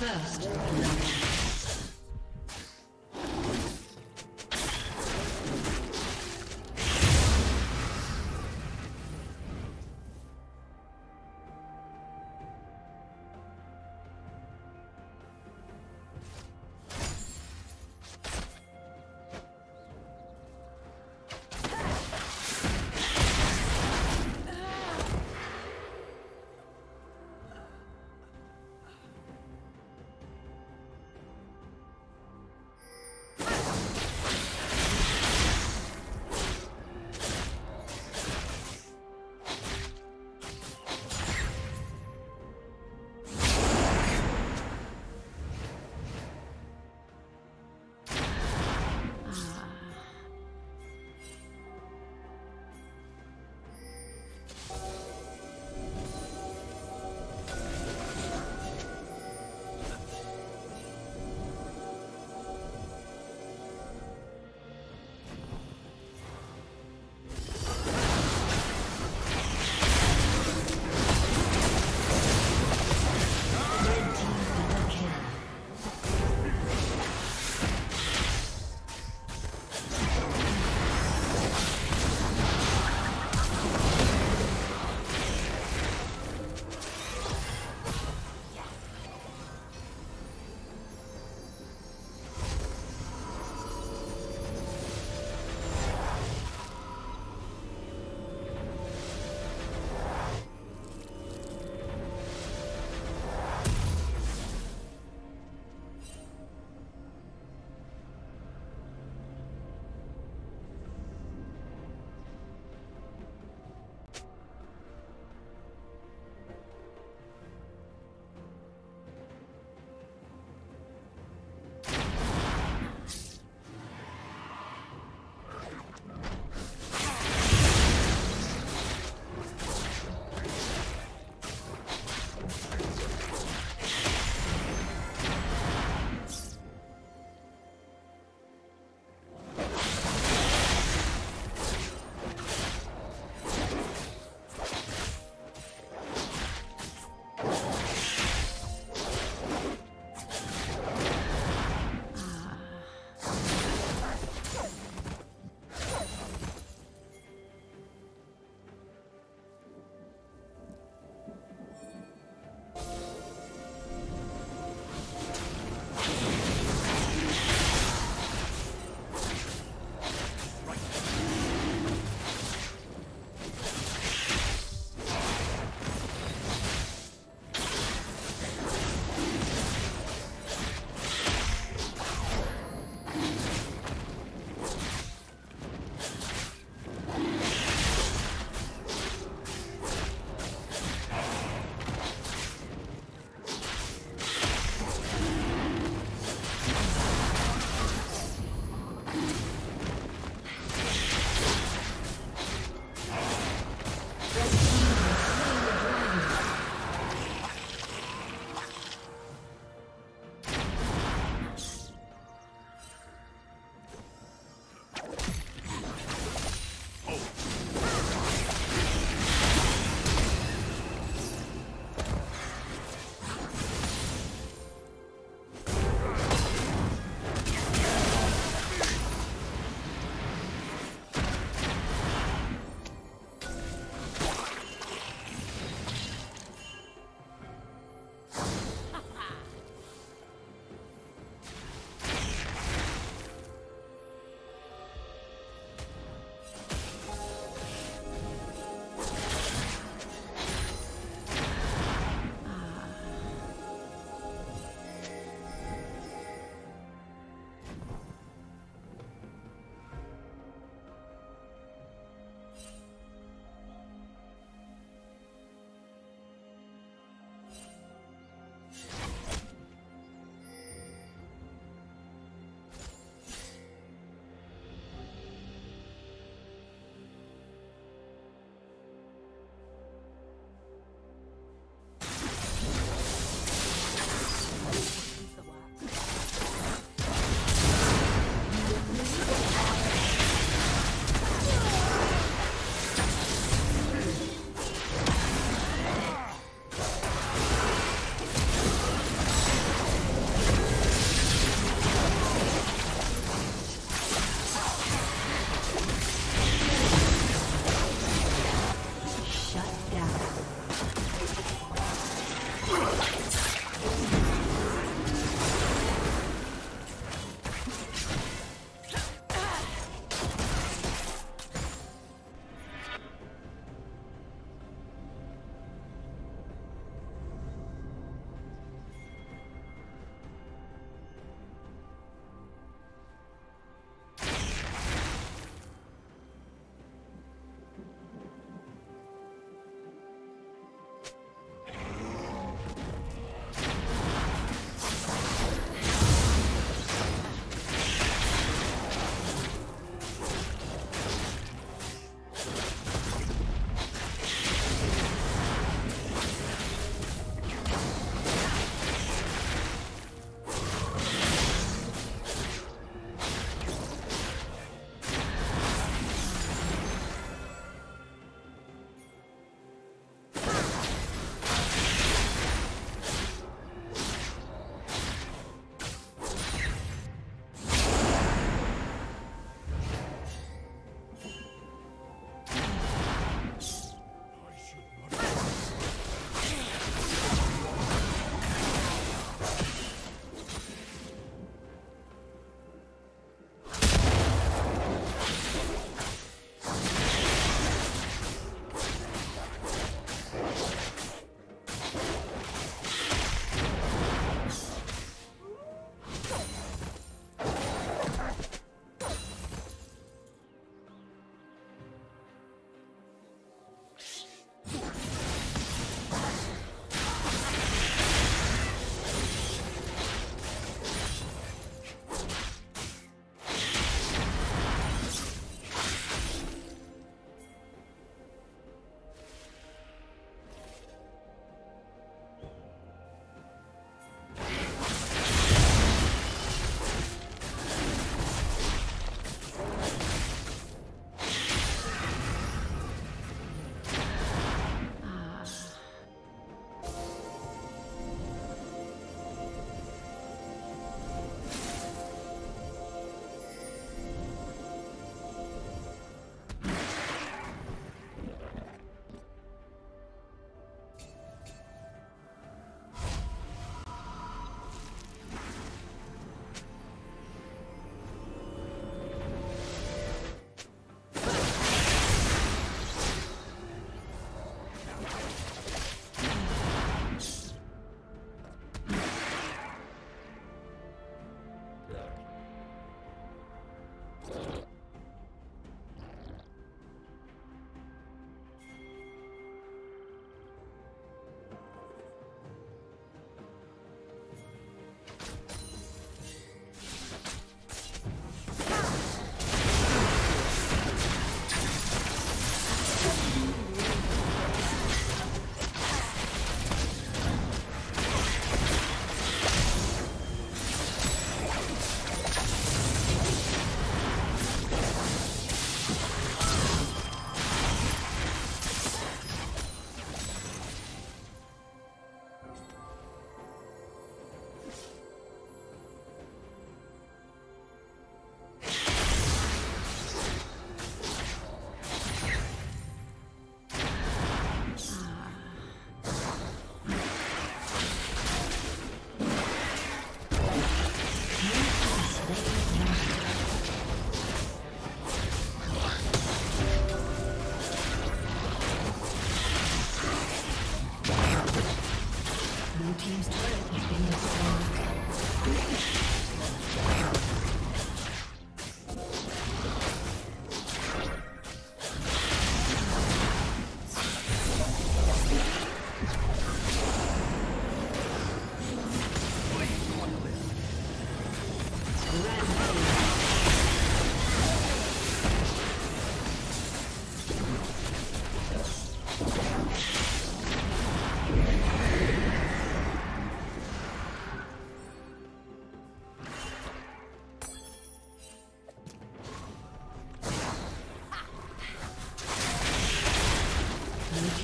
First,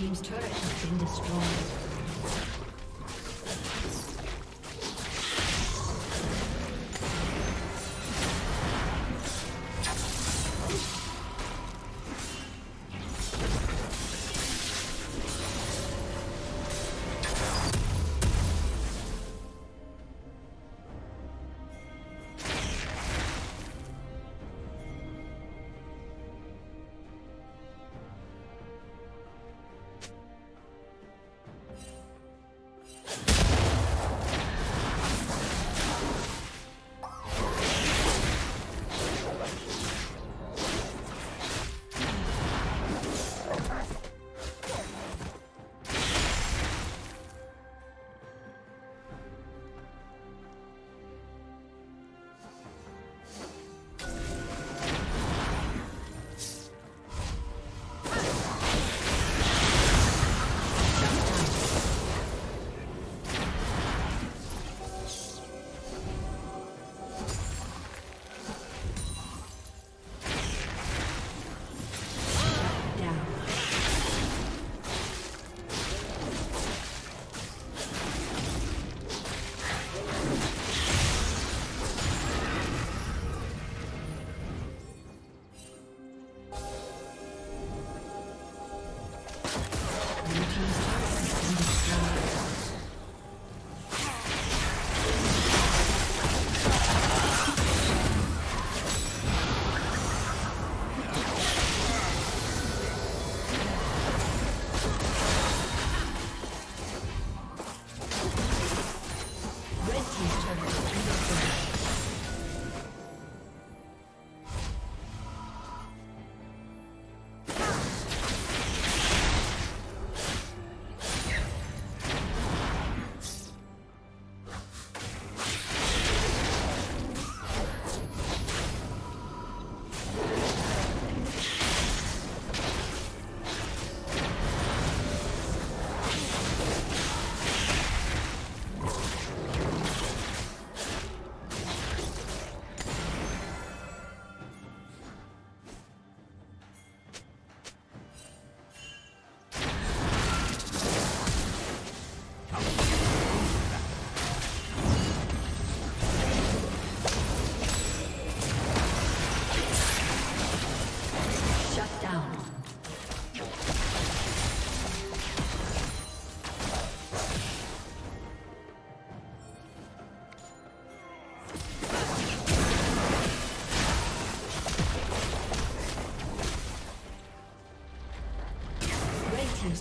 team's turret has been destroyed.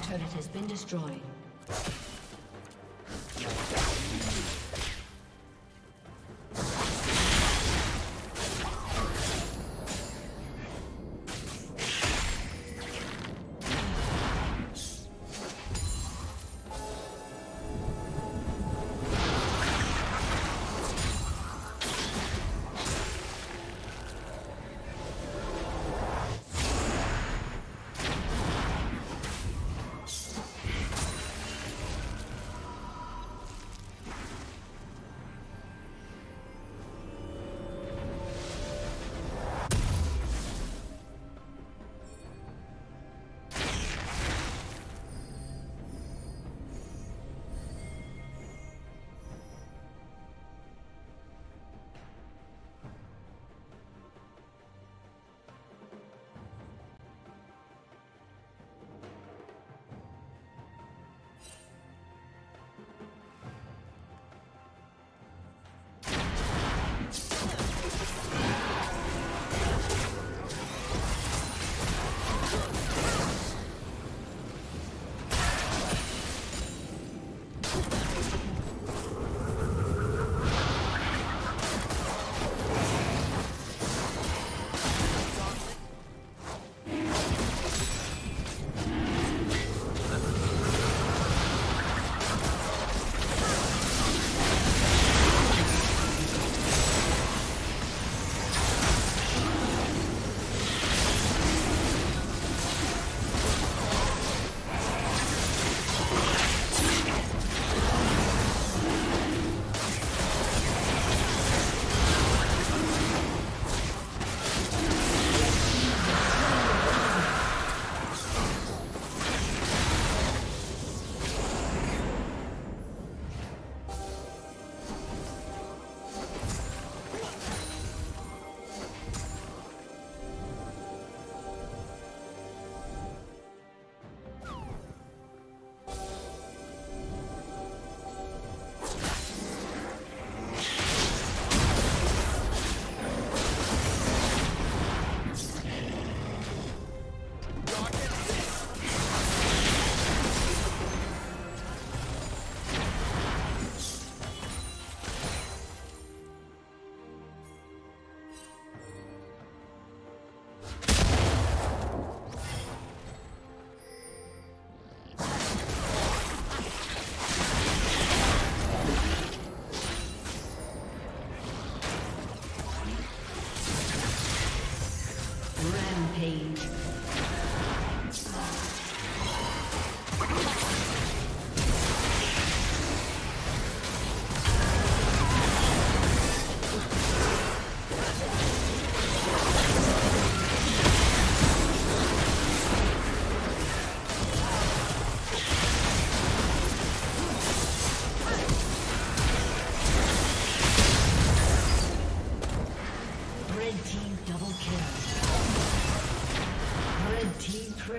Turret has been destroyed.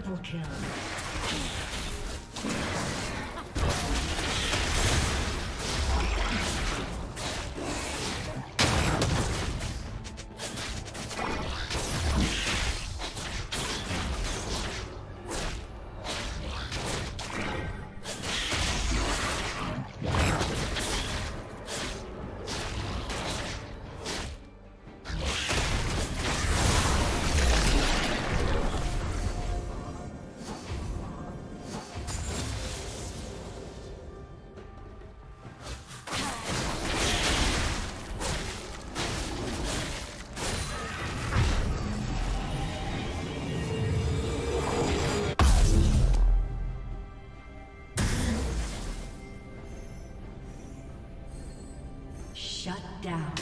Triple kill. Down.